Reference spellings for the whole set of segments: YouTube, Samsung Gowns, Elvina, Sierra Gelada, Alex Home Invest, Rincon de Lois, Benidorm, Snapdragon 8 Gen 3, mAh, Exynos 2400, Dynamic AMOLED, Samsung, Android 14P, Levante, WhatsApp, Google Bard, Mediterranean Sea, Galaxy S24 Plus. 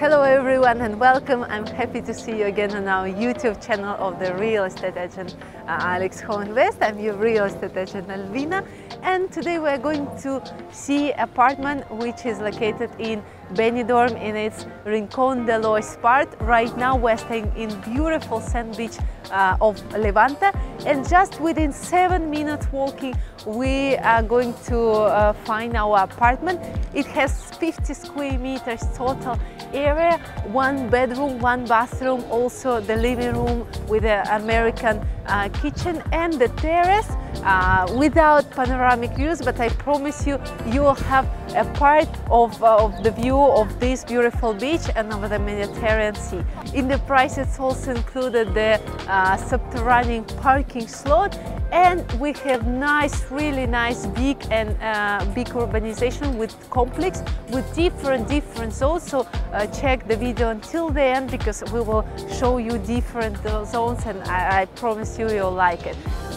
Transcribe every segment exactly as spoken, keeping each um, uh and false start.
Hello everyone and welcome. I'm happy to see you again on our YouTube channel of the real estate agent uh, Alex Home Invest. I'm your real estate agent Elvina, and today we're going to see an apartment which is located in Benidorm in its Rincon de Lois part. Right now we're staying in beautiful sand beach uh, of Levante, and just within seven minutes walking we are going to uh, find our apartment. It has fifty square meters total area, one bedroom, one bathroom, also the living room with the American uh, kitchen and the terrace uh, without panoramic views, but I promise you, you will have a part of, uh, of the view of this beautiful beach and over the Mediterranean Sea. In the price it's also included the uh, subterranean parking slot, and we have nice, really nice big and uh, big urbanization with complex with different different zones. So uh, check the video until the end because we will show you different uh, zones, and I, I promise you you'll like it.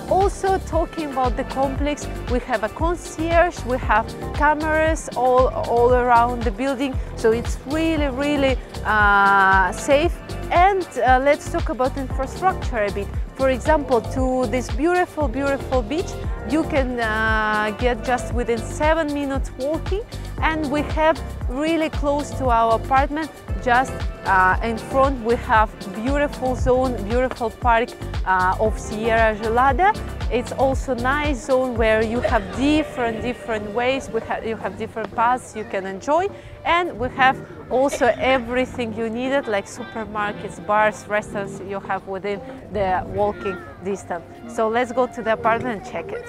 Also, talking about the complex, we have a concierge, we have cameras all, all around the building, so it's really, really uh, safe. And uh, let's talk about infrastructure a bit. For example, to this beautiful, beautiful beach, you can uh, get just within seven minutes walking, and we have really close to our apartment, just uh, in front we have beautiful zone, beautiful park uh, of Sierra Gelada. It's also nice zone where you have different, different ways, we ha you have different paths you can enjoy, and we have also everything you needed, like supermarkets, bars, restaurants you have within the walking distance. So let's go to the apartment and check it.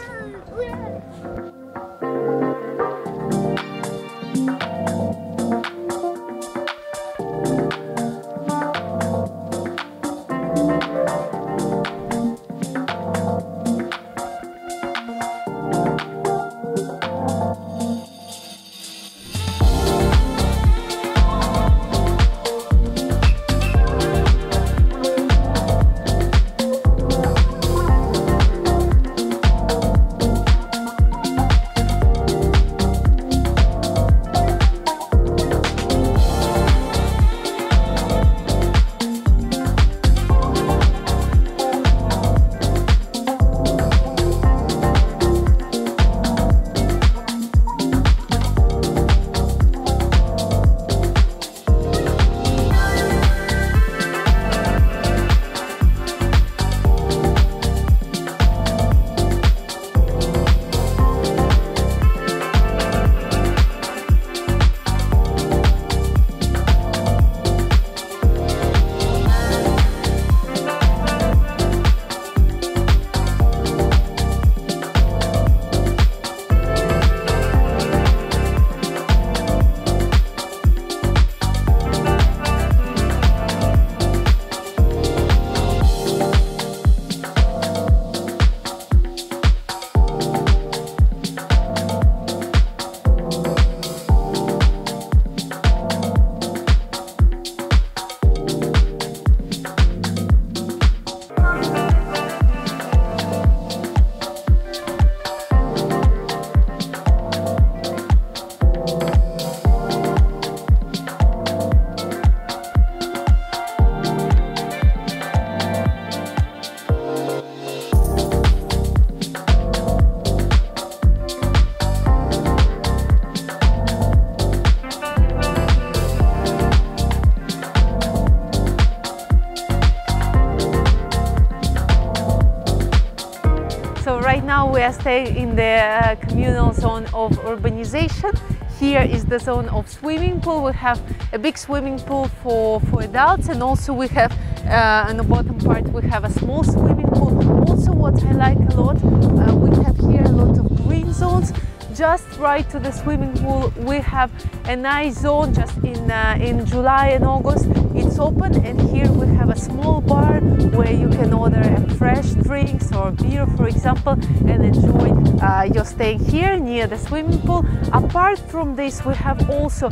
We are staying in the uh, communal zone of urbanization. Here is the zone of swimming pool. We have a big swimming pool for, for adults, and also we have uh, on the bottom part we have a small swimming pool. Also what I like a lot, uh, we have here a lot of green zones. Just right to the swimming pool we have a nice zone just in, uh, in July and August. It's open, and here we have a small bar where you can order a fresh drinks or beer, for example, and enjoy uh, your stay here near the swimming pool. Apart from this, we have also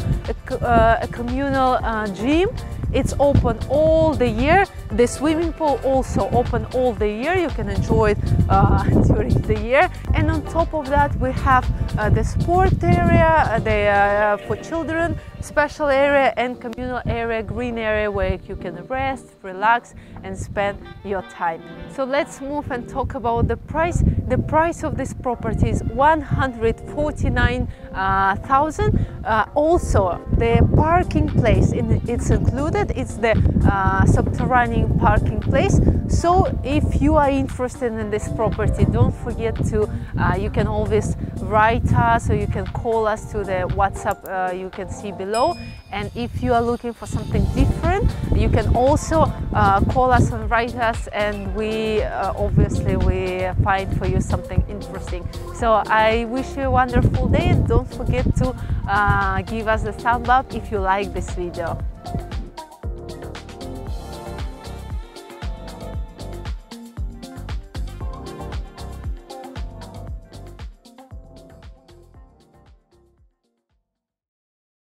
a, uh, a communal uh, gym. It's open all the year. The swimming pool also open all the year. You can enjoy it uh, during the year. And on top of that, we have uh, the sport area, uh, the, uh, for children, special area and communal area, green area where you can rest, relax and spend your time. So let's move and talk about the price. The price of this property is one hundred forty-nine thousand. Uh, also the parking place in, it's included, it's the uh, subterranean parking place. So if you are interested in this property, don't forget to uh, you can always write us or you can call us to the WhatsApp uh, you can see below. And if you are looking for something different, you can also uh, call us and write us, and we uh, obviously we find for you something interesting. So I wish you a wonderful day, and don't forget to uh, give us a thumb up if you like this video.